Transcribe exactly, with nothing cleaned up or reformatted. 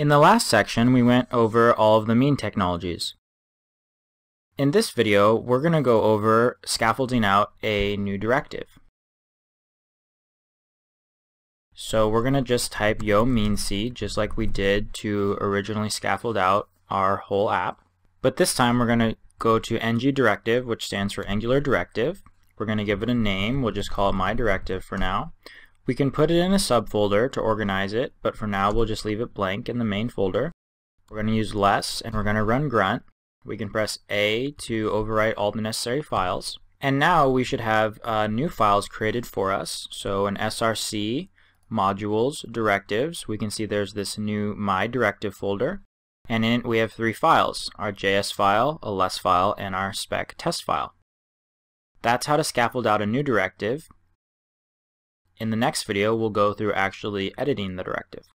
In the last section, we went over all of the mean technologies. In this video, we're going to go over scaffolding out a new directive. So we're going to just type yo mean c, just like we did to originally scaffold out our whole app. But this time we're going to go to ng directive, which stands for Angular Directive. We're going to give it a name. We'll just call it my directive for now. We can put it in a subfolder to organize it, but for now we'll just leave it blank in the main folder. We're going to use less and we're going to run grunt. We can press A to overwrite all the necessary files. And now we should have uh, new files created for us. So in src, modules, directives, we can see there's this new my directive folder. And in it we have three files, our J S file, a less file, and our spec test file. That's how to scaffold out a new directive. In the next video, we'll go through actually editing the directive.